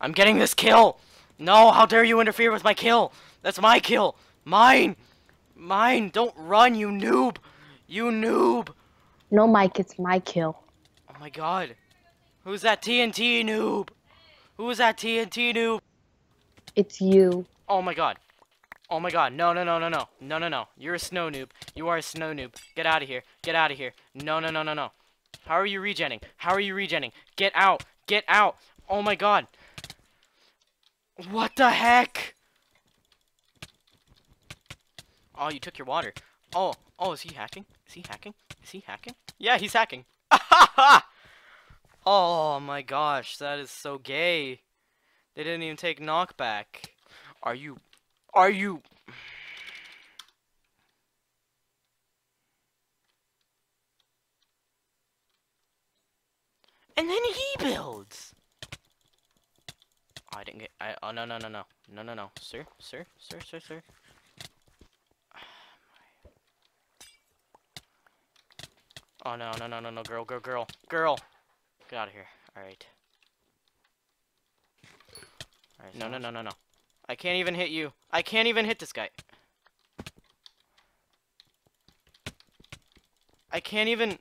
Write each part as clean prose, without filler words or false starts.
I'm getting this kill. No, how dare you interfere with my kill. That's my kill. Mine. Mine. Don't run, you noob. You noob. No, Mike, it's my kill. Oh my god. Who's that TNT noob? Who's that TNT noob? It's you. Oh my god. Oh my god. No, no, no, no, no. No, no, no. You're a snow noob. You are a snow noob. Get out of here. Get out of here. No, no, no, no, no. How are you regenning? How are you regenning? Get out. Get out. Oh my god. What the heck? Oh, you took your water. Oh, oh, is he hacking? Is he hacking? Is he hacking? Yeah, he's hacking. Oh my gosh, that is so gay. They didn't even take knockback. Are you? And then he builds. I didn't get. Oh no no no no no no no, sir. Oh no no no no no, girl. Get out of here. All right. All right. No no no no no. I can't even hit you. I can't even hit this guy. I can't even.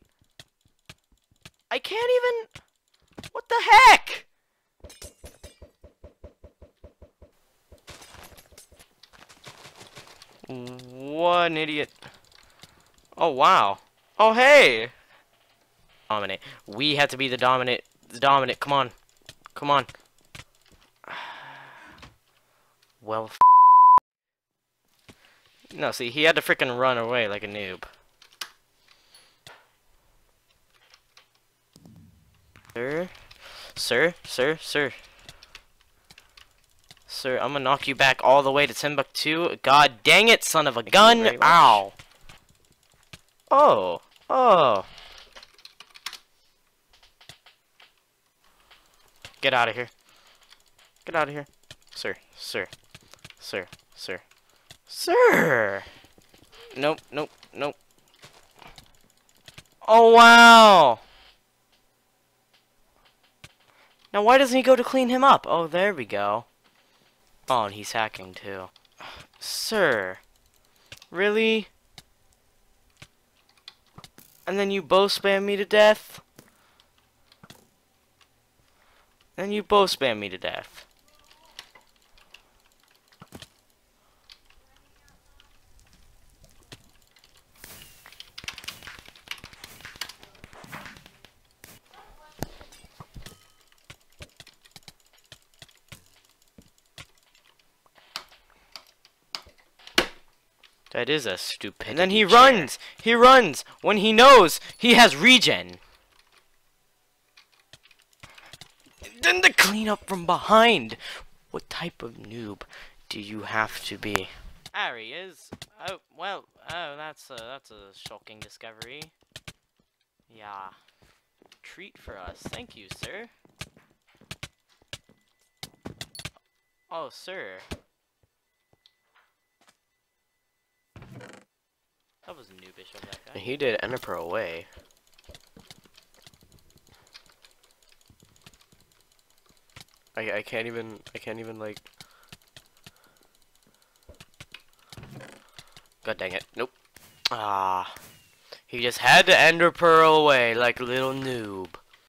What the heck? What an idiot. Oh wow. Oh hey. Dominate. We have to be the dominant. Come on. Come on. Well. No, see, he had to freaking run away like a noob. Sir, I'm gonna knock you back all the way to Timbuktu. God dang it, son of a gun! Ow. Oh. Oh. Get out of here. Get out of here. Sir. Nope, nope, nope. Oh, wow. Now, why doesn't he go to clean him up? Oh, there we go. Oh, and he's hacking, too. Sir. Really? And then you bow spam me to death? Then you both spam me to death. That is a stupid. And then he runs! He runs! When he knows he has regen! Then the cleanup from behind. What type of noob do you have to be? There he is. Oh well. Oh, that's a shocking discovery. Yeah, treat for us. Thank you, sir. Oh, sir. That was noobish of that guy. He did enter pro away. I can't even, like... God dang it. Nope. Ah. He just had to ender pearl away like a little noob.